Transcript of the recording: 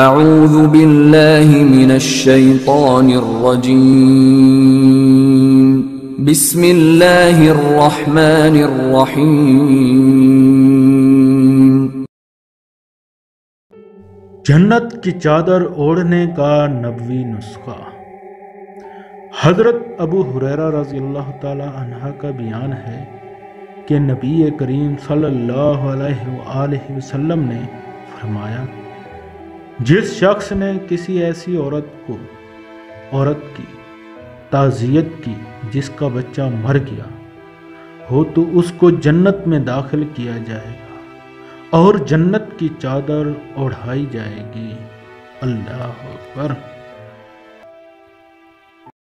अऊज़ु बिल्लाहि मिनश्शैतानिर्रजीम बिस्मिल्लाहिर्रहमानिर्रहीम। जन्नत की चादर ओढ़ने का नबवी नुस्खा। हज़रत अबू हुरैरा रज़ियल्लाहु ताला अन्हा का बयान है कि नबी करीम सल्लल्लाहु अलैहि वसल्लम ने फरमाया, जिस शख्स ने किसी ऐसी औरत की ताज़ियत की जिसका बच्चा मर गया हो तो उसको जन्नत में दाखिल किया जाएगा और जन्नत की चादर ओढ़ाई जाएगी। अल्लाह अकबर।